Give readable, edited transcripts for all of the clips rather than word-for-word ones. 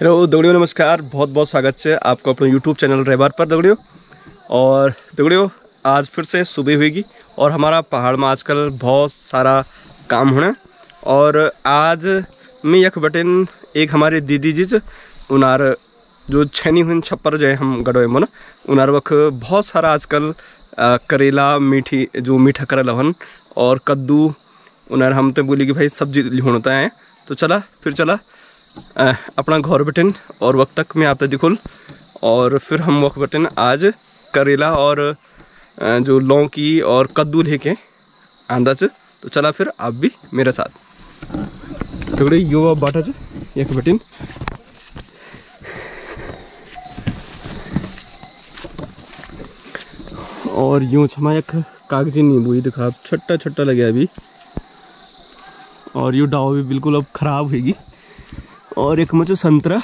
Hello दगड़ियों नमस्कार, बहुत बहुत स्वागत है आपको अपने यूट्यूब चैनल रैबार पर दगड़ियों। और दगड़ियों आज फिर से सुबह हुएगी और हमारा पहाड़ में आजकल बहुत सारा काम होना। और आज मैं यख बटन एक हमारे दीदी जी उनार जो छैनी हुई छप्पर जाए हम गढ़ोए मन उनार वक्त बहुत सारा आजकल करेला मीठी जो मीठा करेला हन और कद्दू उनार हम तो बोली कि भाई सब्जी होता है। तो चला फिर चला अपना घर बटन और वक्त तक मैं आता दिखुल और फिर हम वक्त बटन आज करेला और जो लौकी और कद्दू लेके आंदा च। तो चला फिर आप भी मेरे साथ थोड़ी युवा बाटा च एक बटन। और यूँ छमा एक कागजी नींबू ही दिखा छोटा छोटा लगे अभी और यू डाव भी बिल्कुल अब खराब होगी। और एक मुझे संतरा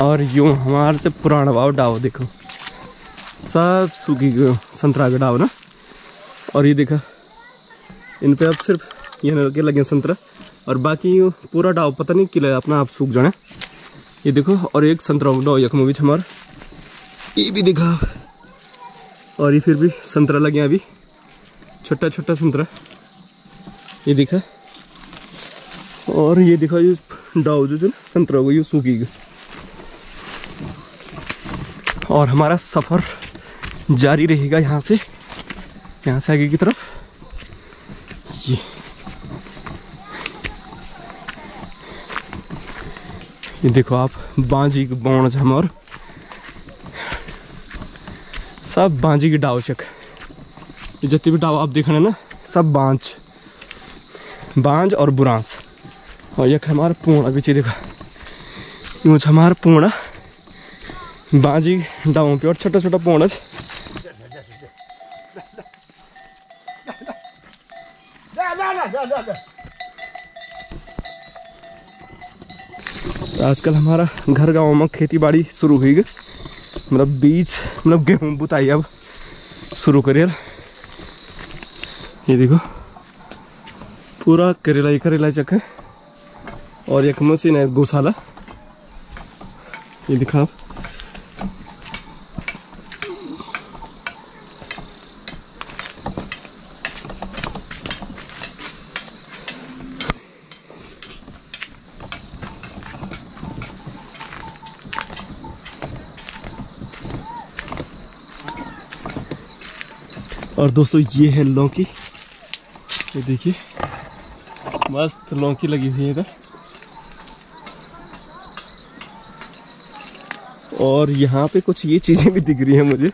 और यूँ हमारे से पुराना वाव डाव देखो सब सूखी गए संतरा का डाव ना। और ये देखा इन पे अब सिर्फ ये नलके लगे संतरा और बाकी पूरा डाव पता नहीं किला अपना आप सूख जाना। ये देखो और एक संतरा डाव यखमो भी हमारा ये भी देखा और ये फिर भी संतरा लगे अभी छोटा छोटा संतरा ये देखा। और ये देखा ये डाव जो ना संतरा को ये सूखी गई। और हमारा सफ़र जारी रहेगा यहाँ से आगे की तरफ। ये देखो आप बांजी के बौण हमार सब बांजी की डाव चक ये जितनी भी डाव आप देखना ना सब बांज और बुरांस। और यख हमारा पूर्णा पीछे देखो यूँ हमारा पूर्णा बांजी डावों पे और छोटा छोटा पूर्णा। आजकल हमारा घर गाँव में खेती बाड़ी शुरू हुई गई मतलब बीज मतलब गेहूँ बुताई अब शुरू करेल। ये देखो पूरा करेला ही करेला चक है और एक मशीन है गौशाला ये दिखा। और दोस्तों ये है लौकी ये देखिए मस्त लौकी लगी हुई है इधर। और यहाँ पे कुछ ये चीज़ें भी दिख रही हैं मुझे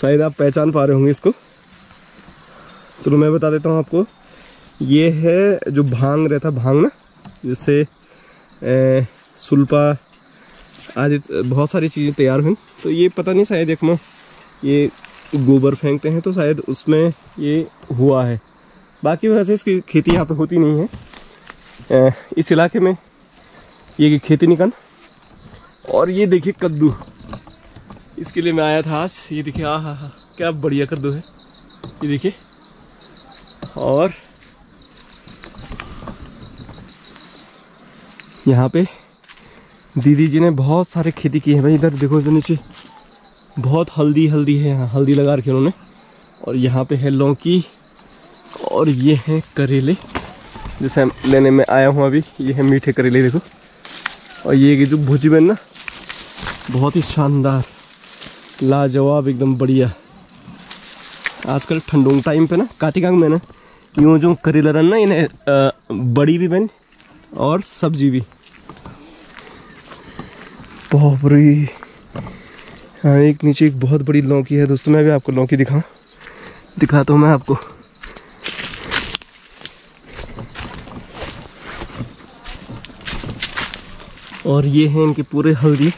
शायद आप पहचान पा रहे होंगे इसको। चलो मैं बता देता हूँ आपको ये है जो भांग रहता भांग ना जिससे सुल्पा आदि बहुत सारी चीज़ें तैयार हुई। तो ये पता नहीं शायद एक मैं ये गोबर फेंकते हैं तो शायद उसमें ये हुआ है। बाकी वैसे इसकी खेती यहाँ पे होती नहीं है इस इलाके में ये खेती नहीं करना। और ये देखिए कद्दू इसके लिए मैं आया था आज। ये देखिए आहा क्या बढ़िया कद्दू है ये देखिए। और यहाँ पे दीदी जी ने बहुत सारे खेती की है भाई। इधर देखो इधर नीचे बहुत हल्दी है यहाँ हल्दी लगा रखी उन्होंने। और यहाँ पे है लौकी और ये हैं करेले जैसे हम लेने में आया हूँ अभी। ये है मीठे करेले देखो और ये जो भुजी बन ना बहुत ही शानदार लाजवाब एकदम बढ़िया। आजकल ठंडों टाइम पे ना काटीकांग में ना यूँ जो करेला रन ना इन्हें बड़ी भी बन और सब्जी भी बहुत बड़ी। हाँ एक नीचे एक बहुत बड़ी लौकी है दोस्तों मैं भी आपको लौकी दिखाता हूँ मैं आपको। और ये हैं इनके पूरे हल्दी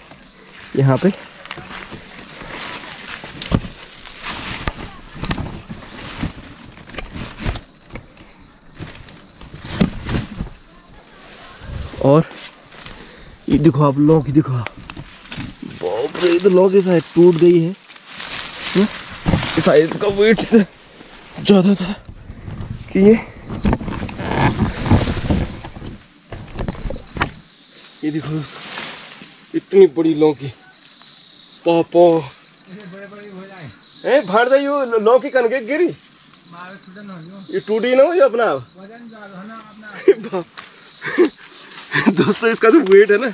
यहाँ पे। और ये देखो आप लौकी देखो तो ये तो लॉक इस साइड टूट गई है, साइज का वेट ज़्यादा था कि ये देखो दोस्तों इतनी बड़ी लौकी पापा भर दे लौकी कनके गिरी ये टूटी ना हो ये अपना दोस्तों इसका जो वेट है ना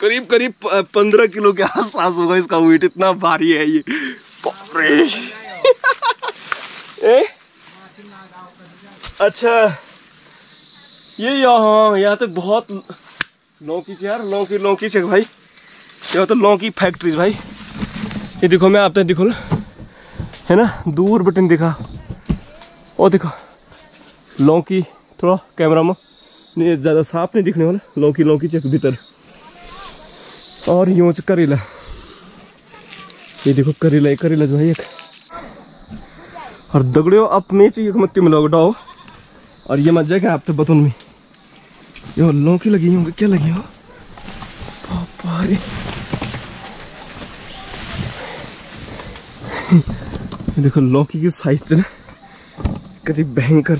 करीब करीब 15 किलो के आसपास होगा इसका वेट, इतना भारी है ये। ए? अच्छा ये यहाँ यहाँ तो बहुत लौकी से यार, लौकी लौकी से भाई, यहाँ तो लौकी फैक्ट्रीज भाई। ये देखो मैं आपने दिखो ना है ना दूर बटन दिखा और देखो लौकी, थोड़ा कैमरा में नहीं ज़्यादा साफ नहीं दिखने वाला, लौकी लौकी से भीतर। और यूँ से करेला, ये देखो करेला ही करेला जो है एक। और दगड़ियों आप में चाहिए मत्ती में लौटाओ और ये मत जाएगा आप तो बतून में ये लौकी लगी होंगे क्या लगी हो पापा रे। देखो लौकी की साइज ना करीब भयंकर।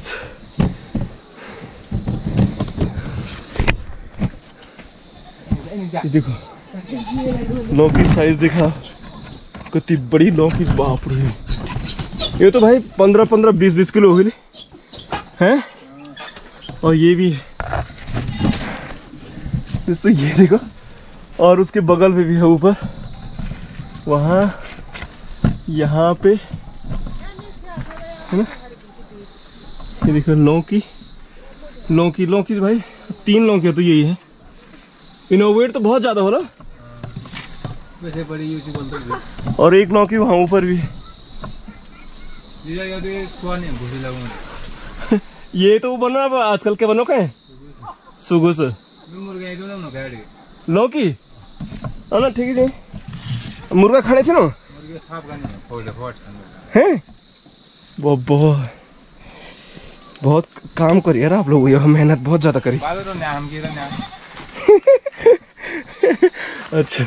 देखो लौकी साइज देखा कितनी बड़ी लौकी, बाप रे ये तो भाई 15-15, 20-20 किलो हो गई हैं। और ये भी है तो ये देखो, और उसके बगल में भी है ऊपर वहाँ यहाँ पे है ना। ये देखो लौकी लौकी लौकी भाई 3 लौकी तो यही है, इनोवेट तो बहुत ज़्यादा हो ना वैसे बड़ी। और एक लौकी वहाँ ऊपर भी है ये तो बना आजकल के बनो क्या सुगो से लौकी ना ठीक है मुर्गा खड़े छे ना हैं वो बहुत काम करिए यार आप लोग, यह मेहनत बहुत ज्यादा करी। अच्छा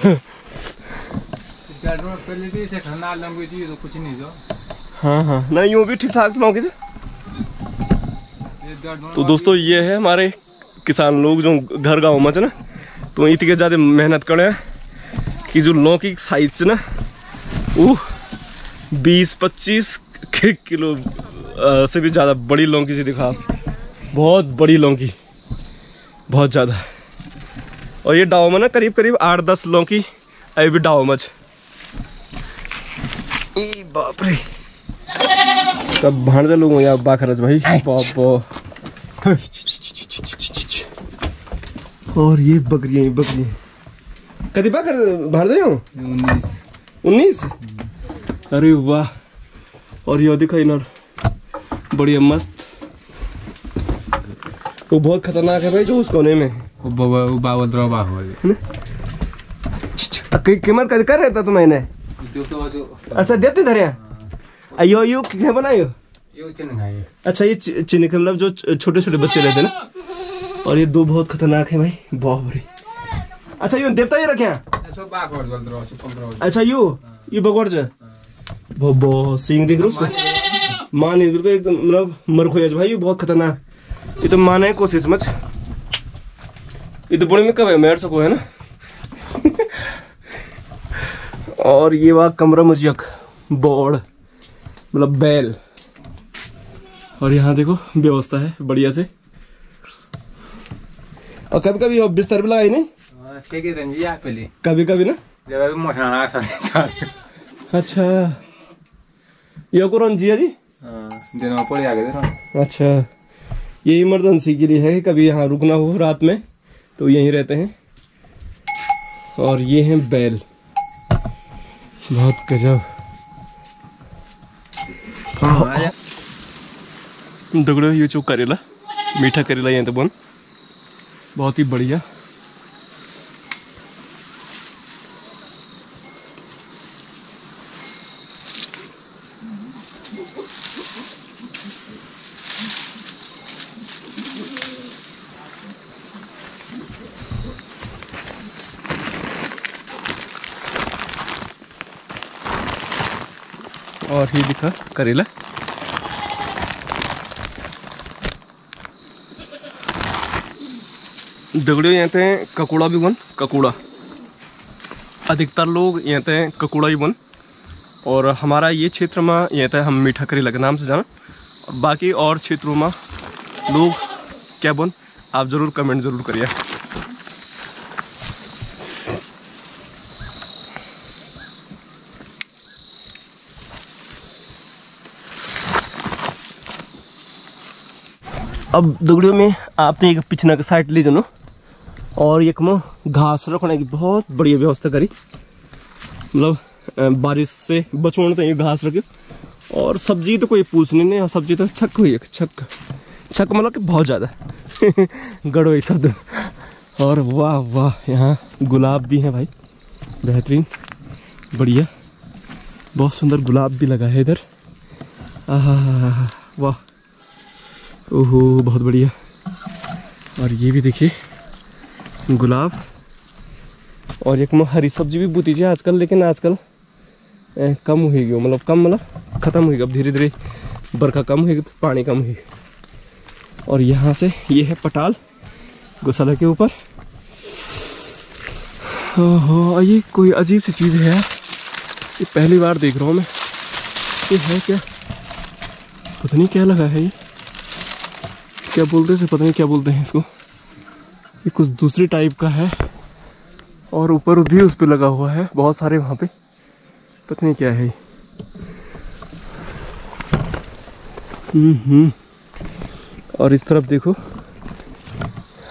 कुछ नहीं जो हाँ हाँ ना यूँ भी ठीक ठाक सुनाओगे जी। तो दोस्तों ये है हमारे किसान लोग जो घर गाँव में ना तो इतनी ज़्यादा मेहनत करें कि जो लौकी साइज ना वो 20-25 किलो से भी ज़्यादा बड़ी लौकी से दिखा, बहुत बड़ी लौकी बहुत ज़्यादा। और ये डाव में ना करीब करीब 8-10 लौकी अभी भी डाव मच। ई बाप रे तब भांडे लूंगा यार बाखरज भाई पापो। और ये बकरियाँ बकरी कभी बाखर भांडे हो 19। अरे वाह। और ये दिखा इनर बढ़िया मस्त, वो बहुत खतरनाक है भाई जो उस कोने में वो बावल रवा हो है ना। कीमत कर कर रहता तुमने अच्छा देते धरे अयो यू क्या बनायो ये। अच्छा ये चिन्ह मतलब जो छोटे छोटे बच्चे रहते ना। और ये दो बहुत खतरनाक है भाई बाप रे। अच्छा यू देवता ये रखे अच्छा यू भगवान जो सिंह देख रहे उसको मान बिल्कुल एकदम मतलब मरखोज भाई ये बहुत खतरनाक, ये तो माने कोशिश मच ये तो बुढ़े में कब है मेरे सको है ना। और ये वाह कमरा मुझक बोर्ड मतलब बैल। और यहाँ देखो व्यवस्था है बढ़िया से। और कभी कभी अब बिस्तर भी लगाई नहीं कभी कभी ना अच्छा ये को रंजिया जी अच्छा ये इमरजेंसी के लिए है कि कभी यहाँ रुकना हो रात में तो यहीं रहते हैं। और ये हैं बैल बहुत गजब। दगड़ो ये जो करेला मीठा करेला यहाँ तो बन बहुत ही बढ़िया। और ये दिखा करेला। दगड़ियों यहाँ ते ककोड़ा भी बन, ककोड़ा अधिकतर लोग यहाँ ते ककोड़ा ही बन। और हमारा ये क्षेत्र में यहाँ ते हम मीठा करेला के नाम से जाना। बाकी और क्षेत्रों में लोग क्या बन आप ज़रूर कमेंट ज़रूर करिए। अब दगड़ियों में आपने एक पिछना के साइड ले जानो और एक में घास रखने की बहुत बढ़िया व्यवस्था करी, मतलब बारिश से बचने तो ये घास रखे। और सब्जी तो कोई पूछने नहीं और सब्जी तो छक हुई है, छक छक मतलब कि बहुत ज़्यादा गड़ोई शब्द। और वाह वाह यहाँ गुलाब भी हैं भाई, बेहतरीन बढ़िया, बहुत सुंदर गुलाब भी लगा है इधर। वाह ओहो बहुत बढ़िया। और ये भी देखिए गुलाब। और एक में हरी सब्जी भी बूती है आजकल, लेकिन आजकल कम हुई गई, मतलब कम मतलब ख़त्म हुई। अब धीरे धीरे बरखा कम हुई, पानी कम हुई। और यहाँ से ये है पटाल गौशाला के ऊपर। ओहो ये कोई अजीब सी चीज़ है यार, ये पहली बार देख रहा हूँ मैं। ये है क्या, पता नहीं क्या लगा है, ये क्या बोलते हैं, पता नहीं क्या बोलते हैं इसको। ये कुछ दूसरी टाइप का है और ऊपर भी उस पर लगा हुआ है बहुत सारे वहाँ पे, पता नहीं क्या है। और इस तरफ देखो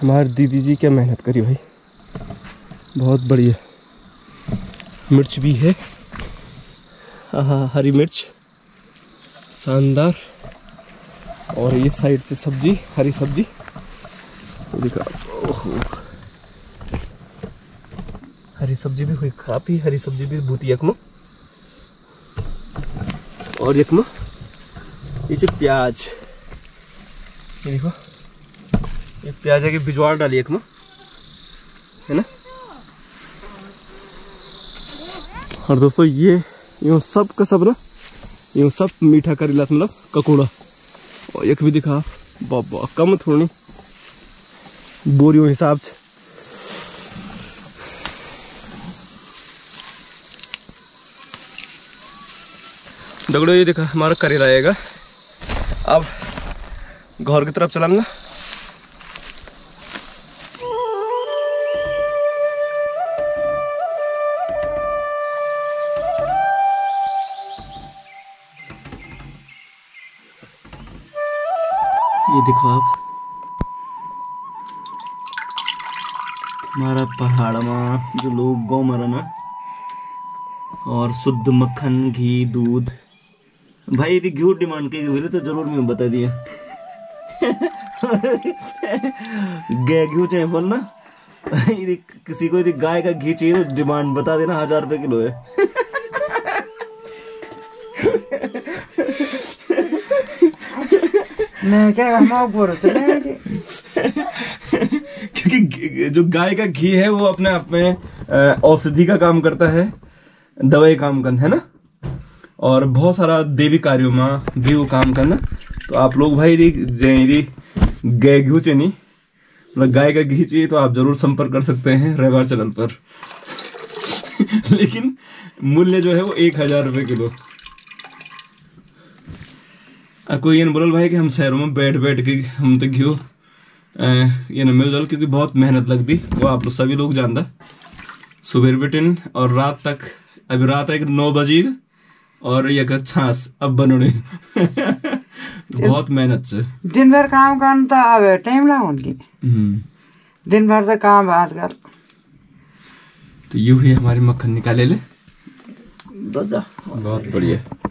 हमारे दीदी जी क्या मेहनत करी भाई, बहुत बढ़िया। मिर्च भी है, हरी मिर्च शानदार। और ये साइड से सब्जी, हरी सब्जी देखा, हरी सब्जी भी हुई काफ़ी, हरी सब्जी भी भूती यकमो। और यकमो ये प्याज, ये देखो ये प्याज की बिजवाड़ डाली एक में, है ना। और दोस्तों ये यूँ सब का सब ना, यूँ सब मीठा करेला मतलब ककोड़ा। और एक भी दिखा बाबा कम थोड़ी बोरियों हिसाब से। दगड़ो ये देखा हमारा करेला आएगा। अब घर की तरफ चलाना। ये देखो आप हमारा पहाड़ में जो लोग गाँव में रहना और शुद्ध मक्खन घी दूध भाई, यदि घी डिमांड की हुई तो जरूर मैं बता दिया गाय घी चाहिए बोलना, किसी को यदि गाय का घी चाहिए तो डिमांड बता देना, 1000 रुपये किलो है मैं क्या क्योंकि जो गाय का घी है वो अपने आप में औषधि का काम करता है, दवाई काम करना है ना, और बहुत सारा देवी कार्यों में भी वो काम करना। तो आप लोग भाई यदि गाय घी चाहिए, मतलब गाय का घी चाहिए तो आप जरूर संपर्क कर सकते हैं रैबार चैनल पर लेकिन मूल्य जो है वो 1000 रुपये किलो। और कोई ये न बोल भाई कि हम शहरों में बैठ बैठ के हम तो घी ये न मिल जाओ, क्योंकि बहुत मेहनत लगती, वो आप लोग सभी लोग जानता। सुबह बिटिन और रात तक, अभी रात एक 9 बजे और ये छास अब बनोड़े बहुत मेहनत से दिन भर काम करना आवे टाइम लगा उनकी, दिन भर तो काम बात कर। तो यूं ही हमारी मक्खन निकाले ले, बहुत बढ़िया।